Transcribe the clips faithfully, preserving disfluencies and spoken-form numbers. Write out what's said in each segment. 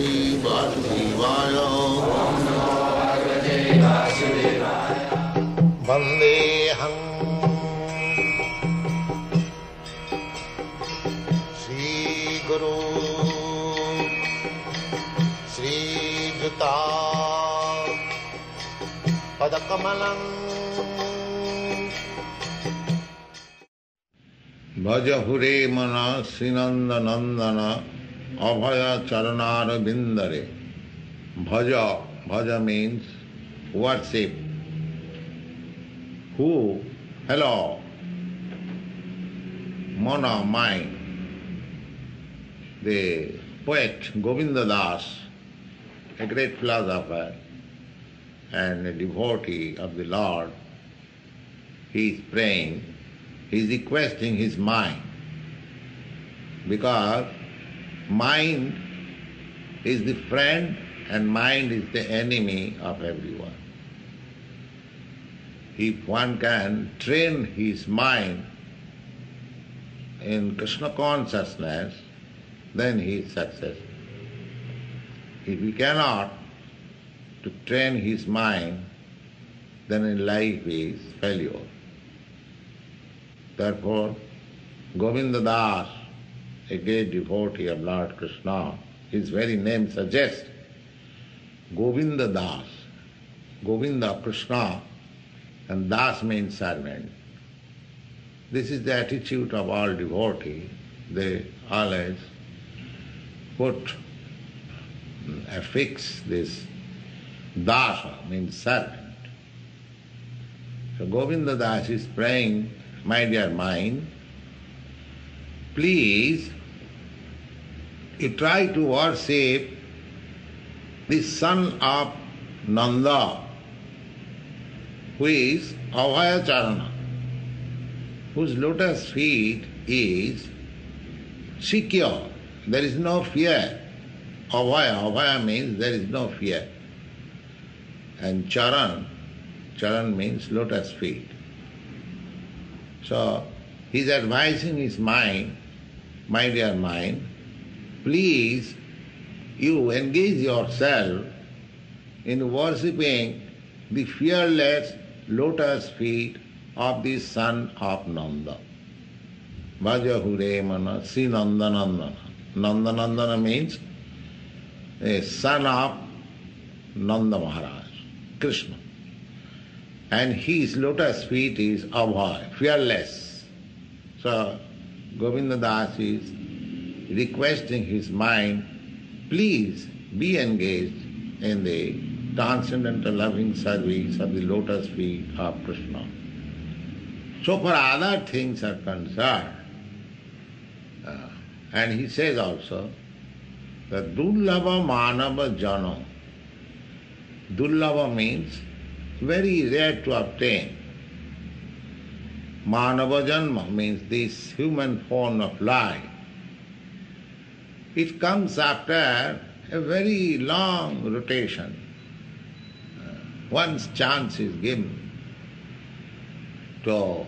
Bhagavate Vasudevaya. Om Namo Bhagavate Vasudevaya. Vandeham Sri Guru Sri Juta Padakamalam. Bhajahu Re Mana Sinanda Nandana Abhaya Charanara Bindare. Bhaja, Bhaja means worship. Who? Hello. Mana, mind. The poet Govinda dāsa, a great philosopher and a devotee of the Lord, he is praying. He is requesting his mind, because mind is the friend and mind is the enemy of everyone. If one can train his mind in Krishna consciousness, then he is successful. If he cannot to train his mind, then in life he is failure. Therefore, Govinda dāsa, a great devotee of Lord Krishna, his very name suggests Govinda dāsa. Govinda, Krishna, and dāsa means servant. This is the attitude of all devotees. They always put, affix this dāsa means servant. So Govinda dāsa is praying, my dear mind, please, you try to worship the son of Nanda, who is Abhaya Charana, whose lotus feet is secure. There is no fear. Abhaya, Abhaya means there is no fear. And Charan, Charan means lotus feet. So he is advising his mind, my dear mind, please you engage yourself in worshipping the fearless lotus feet of the son of Nanda. Bhajahu Re Mana Si Nanda Nandana. Nanda Nandana means a son of Nanda Maharaj, Krishna. And his lotus feet is abhaya, fearless. So Govinda dāsa is requesting his mind, please be engaged in the transcendental loving service of the lotus feet of Krishna. So for other things are concerned, uh, and he says also that Durlabha Manava Jana. Durlabha means very rare to obtain. Manava janma means this human form of life. It comes after a very long rotation. Once chance is given to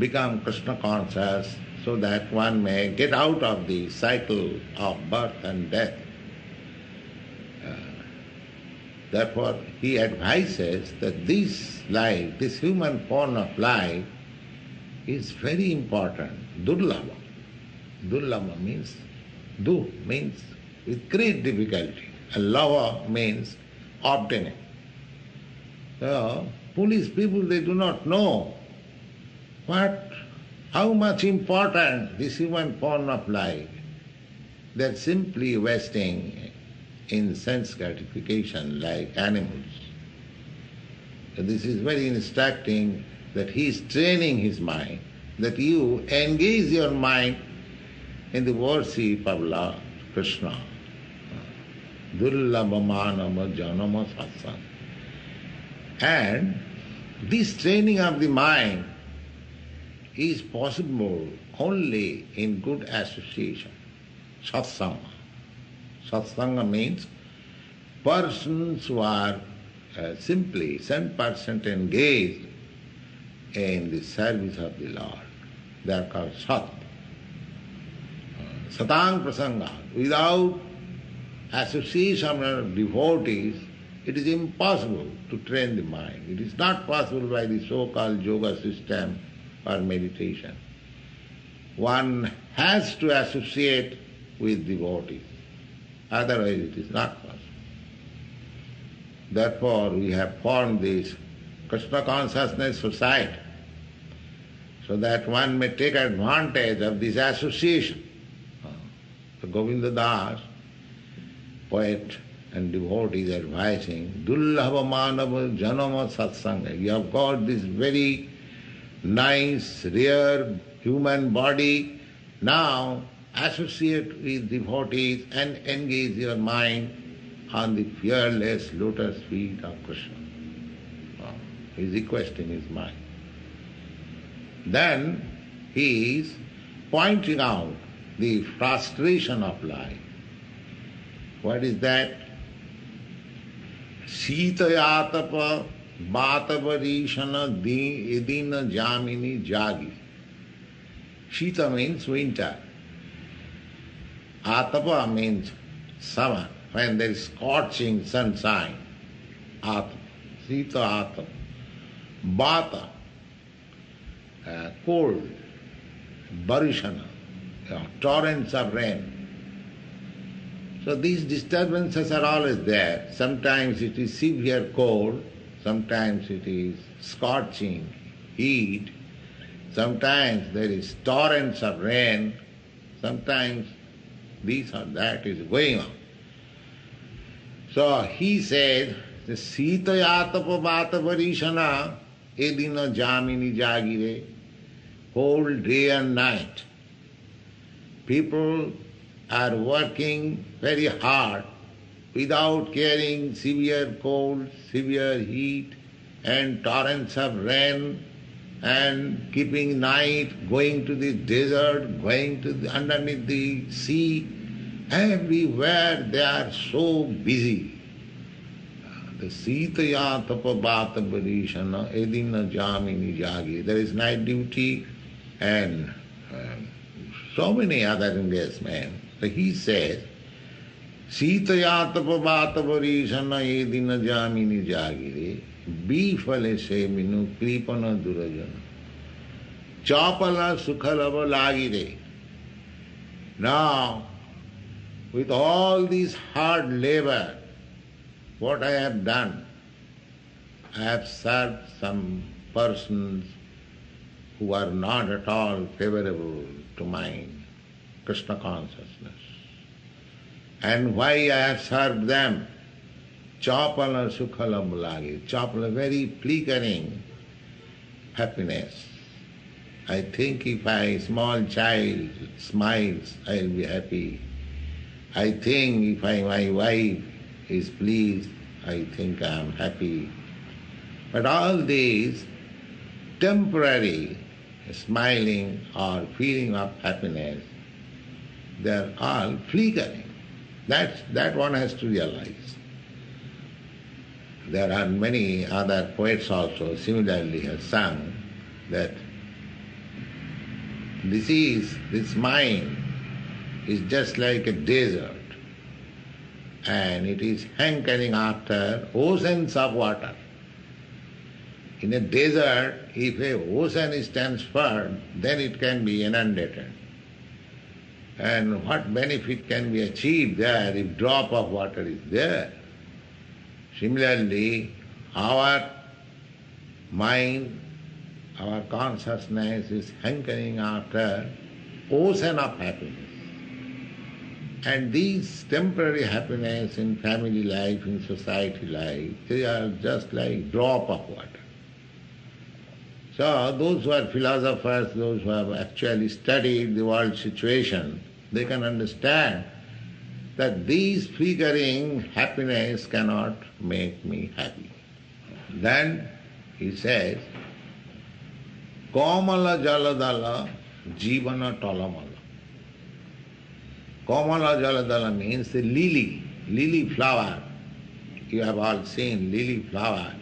become Krishna conscious so that one may get out of the cycle of birth and death. Therefore, he advises that this life, this human form of life, is very important. Durlabha. Durlabha means, du means with great difficulty. And lava means obtaining. So, foolish people, they do not know what, how much important this human form of life. They are simply wasting it in sense gratification like animals. So this is very instructing that he is training his mind, that you engage your mind in the worship of Lord Krishna. Durlabha Manava Janama Satsanga. And this training of the mind is possible only in good association, satsanga. Satsanga means persons who are uh, simply one hundred percent engaged in the service of the Lord. They are called sat. Satang prasanga, without as you see some devotees, it is impossible to train the mind. It is not possible by the so-called yoga system or meditation. One has to associate with devotees, otherwise it is not possible. Therefore we have formed this Krishna Consciousness Society, so that one may take advantage of this association. So Govinda Dāsa, poet and devotee, is advising, Dullabha Manava Janama Satsanga. You have got this very nice, rare human body. Now associate with devotees and engage your mind on the fearless lotus feet of Krishna. He's requesting his mind. Then he is pointing out the frustration of life. What is that? Sītayātapa bātavarīṣana edina jāmini jāgi. Sīta means winter. Ātapa means summer, when there is scorching sunshine. Ātapa. Sīta ātapa. Bāta. Uh, cold, varīṣana, uh, torrents of rain. So these disturbances are always there. Sometimes it is severe cold, sometimes it is scorching heat, sometimes there is torrents of rain, sometimes this or that is going on. So he said, the Sītayātapa bātavarīṣana edina jāmini jāgire, whole day and night. People are working very hard without caring severe cold, severe heat and torrents of rain, and keeping night, going to the desert, going to the, underneath the sea. Everywhere they are so busy. The Sītayātapa bātavarīṣana edina jāmini jāgire. There is night duty and uh, so many other investments. So he says, Sītayātapa bātavarīṣana edina jāmini jāgire bīfale sevinu krīpana durajana chāpala sukhalava lāgire. Now, with all this hard labor, what I have done, I have served some persons who are not at all favorable to my Krishna consciousness. And why I have served them? Chāpala sukhala mulāgi, chāpala, very flickering happiness. I think if I, small child, smiles, I will be happy. I think if I, my wife is pleased, I think I am happy. But all these temporary smiling or feeling of happiness, they are all flickering. That's, that one has to realize. There are many other poets also similarly have sung that this is, this mind is just like a desert, and it is hankering after oceans of water. In a desert, if an ocean is transferred, then it can be inundated. And what benefit can be achieved there if drop of water is there? Similarly, our mind, our consciousness is hankering after ocean of happiness. And these temporary happiness in family life, in society life, they are just like drop of water. So those who are philosophers, those who have actually studied the world situation, they can understand that these flickering happiness cannot make me happy. Then he says, Kamala jaladala jivana talamala. Kamala jaladala means the lily, lily flower. You have all seen lily flower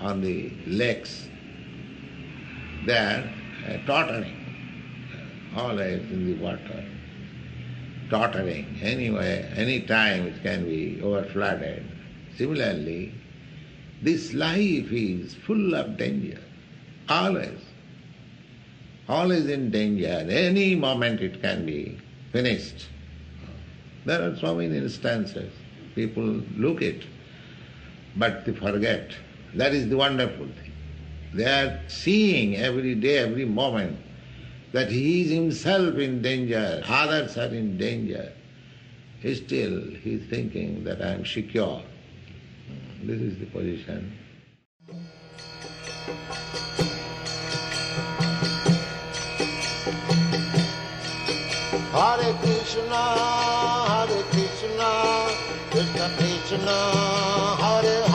on the lakes. They are tottering, always in the water. tottering anywhere, any time it can be overflooded. Similarly, this life is full of danger, always, always in danger. Any moment it can be finished. There are so many instances. People look it, but they forget. That is the wonderful thing. They are seeing every day, every moment, that he is himself in danger, others are in danger. Still, he is thinking that I am secure. This is the position. Hare Krishna, Hare Krishna, Krishna Krishna, Hare